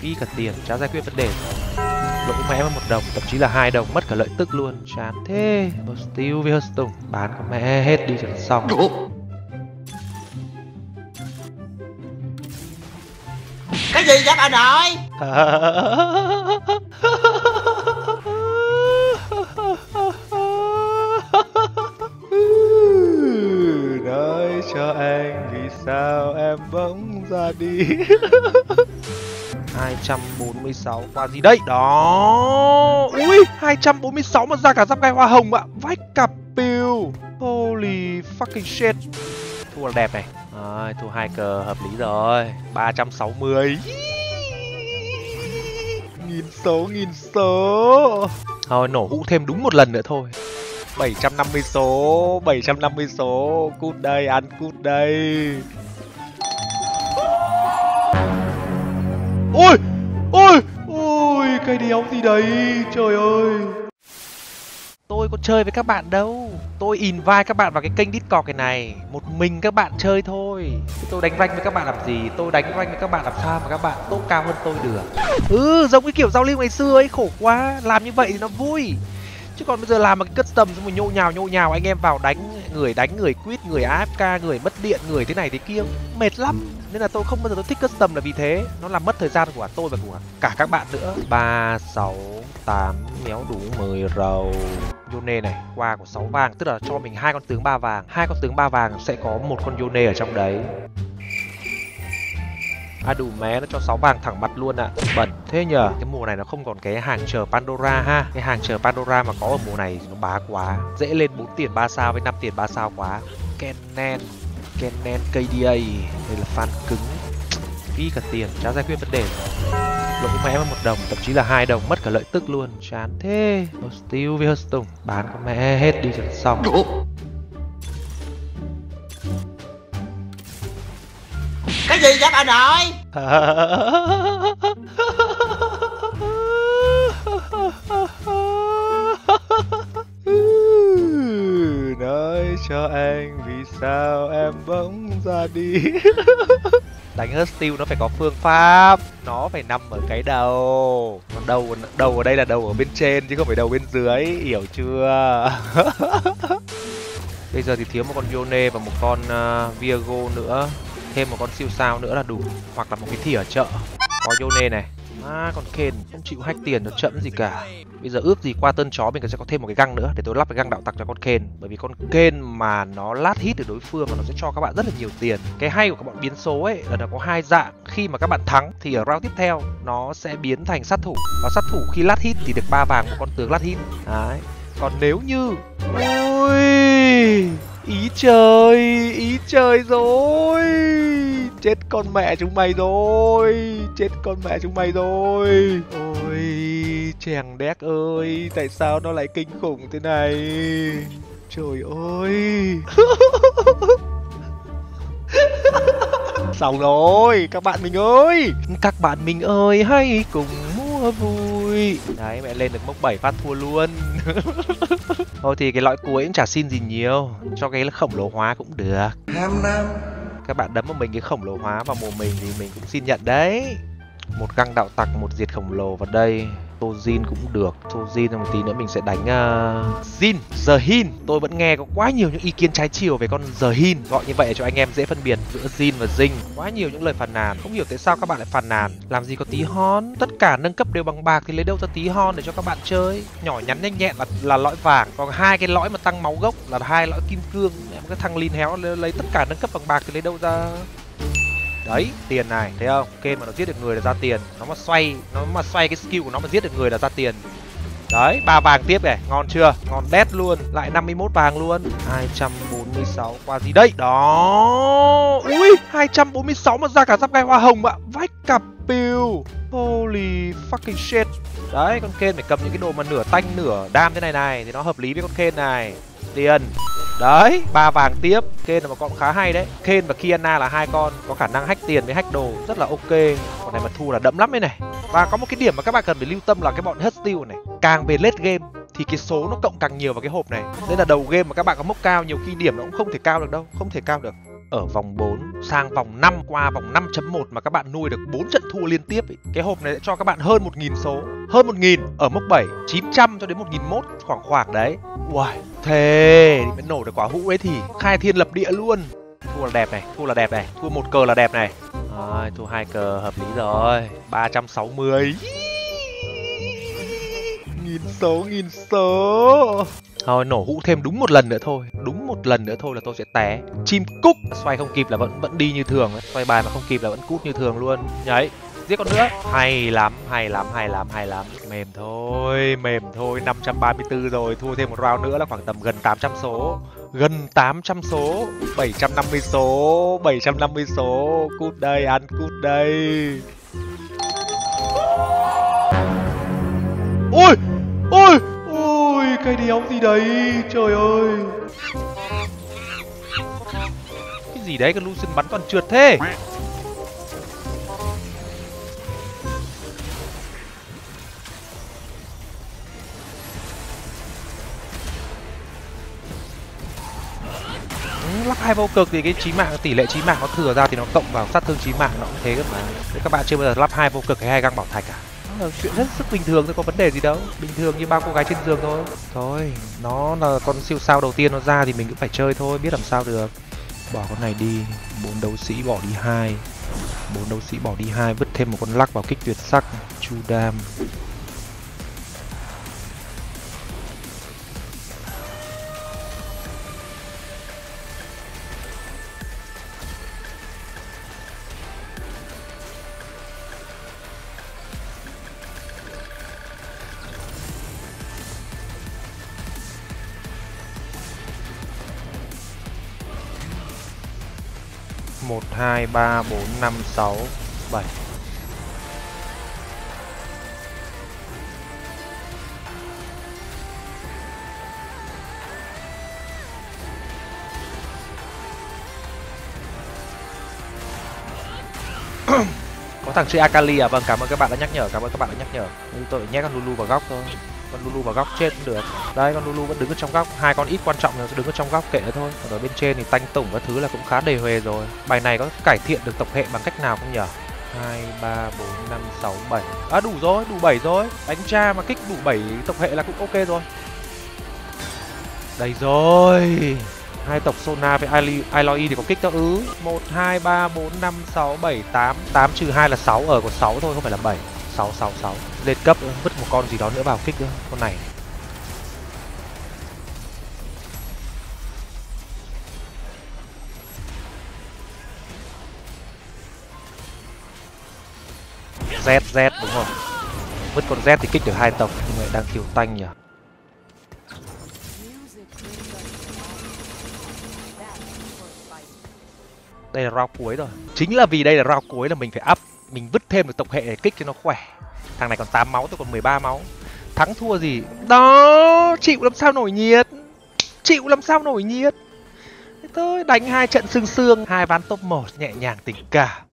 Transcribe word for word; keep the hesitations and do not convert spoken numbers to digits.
kỹ cả tiền, chả giải quyết vấn đề. Lỗ mẽ một đồng, thậm chí là hai đồng, mất cả lợi tức luôn. Chán thế. Steal với Huston, bán con mẹ hết đi cho xong. Cái gì vậy bà nội? Nói cho anh vì sao em bỗng ra đi. hai trăm bốn mươi sáu qua gì đây? Đó. Ui, hai trăm bốn mươi sáu mà ra cả giáp gai hoa hồng ạ. Vách cặp piu. Holy fucking shit. Thua là đẹp này. Rồi, thua hai cờ hợp lý rồi. ba trăm sáu mươi. Nghìn số, nghìn số. Thôi nổ hũ thêm đúng một lần nữa thôi. bảy trăm năm mươi số, bảy trăm năm mươi số. Cút đây, ăn cút đây. Ôi, ôi, ôi, cái đéo gì đấy, trời ơi. Tôi có chơi với các bạn đâu. Tôi invite các bạn vào cái kênh Discord cái này. Một mình các bạn chơi thôi. Tôi đánh rank với các bạn làm gì? Tôi đánh rank với các bạn làm sao mà các bạn tốt cao hơn tôi được? Ừ, giống cái kiểu giao lưu ngày xưa ấy, khổ quá. Làm như vậy thì nó vui. Chứ còn bây giờ làm một cái custom xong rồi nhô nhào nhô nhào anh em vào đánh. Người đánh, người quit, người a ép ca, người mất điện, người thế này thế kia. Mệt lắm. Nên là tôi không bao giờ tôi thích custom là vì thế. Nó làm mất thời gian của tôi và của cả các bạn nữa. Ba, sáu, tám, méo đủ mười rầu. Yone này, quà của sáu vàng. Tức là cho mình hai con tướng ba vàng. Hai con tướng ba vàng sẽ có một con Yone ở trong đấy. À đủ mé, nó cho sáu vàng thẳng mặt luôn ạ. À. Bẩn thế nhờ. Cái mùa này nó không còn cái hàng chờ Pandora ha. Cái hàng chờ Pandora mà có ở mùa này nó bá quá. Dễ lên bốn tiền ba sao với năm tiền ba sao quá. Kennen, Kennen ca đê a. Đây là fan cứng. Ghi cả tiền, chả giải quyết vấn đề. Lỗ mẽ một đồng, thậm chí là hai đồng, mất cả lợi tức luôn. Chán thế. Steal với Huston, bán con mẹ hết đi cho xong. Cái gì vậy bà nội? Nói cho anh vì sao em bỗng ra đi. Đánh Huston nó phải có phương pháp. Nó phải nằm ở cái đầu. Còn đầu, đầu ở đây là đầu ở bên trên chứ không phải đầu bên dưới. Hiểu chưa? Bây giờ thì thiếu một con Yone và một con uh, Viego nữa. Thêm một con siêu sao nữa là đủ. Hoặc là một cái thỉa ở chợ. Có Yone này. À còn Ken không chịu hack tiền nó chậm gì cả. Bây giờ ước gì qua tên chó mình sẽ có thêm một cái găng nữa. Để tôi lắp cái găng đạo tặc cho con Ken. Bởi vì con Ken mà nó lát hit được đối phương mà nó sẽ cho các bạn rất là nhiều tiền. Cái hay của các bạn biến số ấy là nó có hai dạng. Khi mà các bạn thắng thì ở round tiếp theo nó sẽ biến thành sát thủ. Và sát thủ khi lát hit thì được ba vàng của con tướng lát hit. Đấy. Còn nếu như... Ui... Ý trời, ý trời rồi. Chết con mẹ chúng mày rồi. Chết con mẹ chúng mày rồi. Ôi, chàng đéc ơi. Tại sao nó lại kinh khủng thế này? Trời ơi. Xong rồi, các bạn mình ơi. Các bạn mình ơi, hãy cùng mua vui. Đấy, mẹ lên được mốc bảy phát thua luôn. Thôi thì cái lõi cuối cũng chả xin gì nhiều. Cho cái khổng lồ hóa cũng được. Ham lắm. Các bạn đấm vào mình cái khổng lồ hóa vào mùa mình thì mình cũng xin nhận đấy. Một găng đạo tặc, một diệt khổng lồ vào đây. Tojin cũng được. Tojin một tí nữa mình sẽ đánh uh... Jin, Zehin. Tôi vẫn nghe có quá nhiều những ý kiến trái chiều về con Zehin. Gọi như vậy cho anh em dễ phân biệt giữa Jin và Jin. Quá nhiều những lời phàn nàn. Không hiểu tại sao các bạn lại phàn nàn. Làm gì có tí hon. Tất cả nâng cấp đều bằng bạc thì lấy đâu ra tí hon để cho các bạn chơi. Nhỏ nhắn nhanh nhẹn là là lõi vàng. Còn hai cái lõi mà tăng máu gốc là hai lõi kim cương. Em cái thằng lin héo lấy tất cả nâng cấp bằng bạc thì lấy đâu ra. Đấy, tiền này, thấy không? Kê mà nó giết được người là ra tiền. Nó mà xoay, nó mà xoay cái skill của nó mà giết được người là ra tiền. Đấy, ba vàng tiếp này, ngon chưa? Ngon đét luôn, lại năm mươi mốt vàng luôn. Hai trăm bốn mươi sáu qua gì đây? Đó. Ui, hai trăm bốn mươi sáu mà ra cả giáp gai hoa hồng ạ. Vách cặp piu. Holy fucking shit. Đấy, con Ken phải cầm những cái đồ mà nửa tanh nửa đam thế này này thì nó hợp lý với con Ken này. Tiền. Đấy, ba vàng tiếp. Ken là một con khá hay đấy. Ken và Kiana là hai con có khả năng hack tiền với hack đồ rất là ok. Con này mà thua là đẫm lắm đấy này. Và có một cái điểm mà các bạn cần phải lưu tâm là cái bọn Huston này, càng về late game thì cái số nó cộng càng nhiều vào cái hộp này. Nên là đầu game mà các bạn có mốc cao nhiều khi điểm nó cũng không thể cao được đâu, không thể cao được. ở vòng bốn sang vòng năm, qua vòng năm chấm một mà các bạn nuôi được bốn trận thua liên tiếp ý, cái hộp này sẽ cho các bạn hơn một nghìn số, hơn một nghìn ở mốc bảy, chín trăm cho đến một nghìn một, khoảng khoảng đấy. Uầy, thề thì mới nổ được quả hũ ấy, thì khai thiên lập địa luôn. Thua là đẹp này, thua là đẹp này, thua một cờ là đẹp này. Rồi, thua hai cờ hợp lý rồi. ba trăm sáu mươi. Nghìn số, nghìn số. Thôi nổ hũ thêm đúng một lần nữa thôi, đúng một lần nữa thôi là tôi sẽ té. Chim cúc xoay không kịp là vẫn vẫn đi như thường, xoay bài mà không kịp là vẫn cút như thường luôn. Đấy, giết con nữa. Hay lắm, hay lắm, hay lắm, hay lắm. Mềm thôi, mềm thôi. Năm trăm ba mươi tư rồi, thua thêm một round nữa là khoảng tầm gần tám trăm số, gần tám trăm số, bảy trăm năm mươi số, bảy trăm năm mươi số. Cút đây, ăn cút đây. Ôi, ôi, ôi, cây đéo gì đấy, trời ơi. Cái gì đấy, cái Lucian bắn toàn trượt thế. Lắc hai vô cực thì cái chí mạng, tỷ lệ chí mạng nó thừa ra thì nó cộng vào sát thương chí mạng, nó cũng thế cơ mà. Thế các bạn chưa bao giờ lắp hai vô cực hay hai găng bảo thạch cả. Đó là chuyện rất rất bình thường thôi, có vấn đề gì đâu. Bình thường như bao cô gái trên giường thôi. Thôi, nó là con siêu sao đầu tiên nó ra thì mình cũng phải chơi thôi, biết làm sao được. Bỏ con này đi, bốn đấu sĩ bỏ đi hai, bốn đấu sĩ bỏ đi hai, vứt thêm một con lắc vào kích tuyệt sắc, chu đam. một hai ba bốn năm sáu bảy. Có thằng chơi Akali à? Vâng, cảm ơn các bạn đã nhắc nhở, cảm ơn các bạn đã nhắc nhở. Nhưng tôi nhét con Lulu vào góc thôi. Con Lulu vào góc chết cũng được. Đây, con Lulu vẫn đứng ở trong góc. Hai con ít quan trọng là đứng ở trong góc, kệ nữa thôi. Còn ở bên trên thì tanh tổng các thứ là cũng khá đầy huề rồi. Bài này có cải thiện được tổng hệ bằng cách nào không nhở? Hai ba bốn năm sáu bảy. À đủ rồi, đủ bảy rồi. Đánh cha mà kích đủ bảy tổng hệ là cũng ok rồi. Đây rồi. Hai tộc Sona với Aloy thì có kích đó ứ. Một hai ba bốn năm sáu bảy tám. Tám trừ hai là sáu, ở có sáu thôi không phải là bảy. Sáu sáu sáu. Lên cấp vứt một con gì đó nữa vào kích nữa. Con này Z, Z đúng không? Vứt con Z thì kích được hai tộc. Nhưng mà đang thiếu tanh nhỉ. Đây là round cuối rồi. Chính là vì đây là round cuối là mình phải up, mình vứt thêm được tổng hệ để kích cho nó khỏe. Thằng này còn tám máu, tôi còn mười ba máu. Thắng thua gì đó, chịu làm sao nổi nhiệt, chịu làm sao nổi nhiệt. Thế thôi, đánh hai trận sương sương, hai ván top một nhẹ nhàng tình cảm.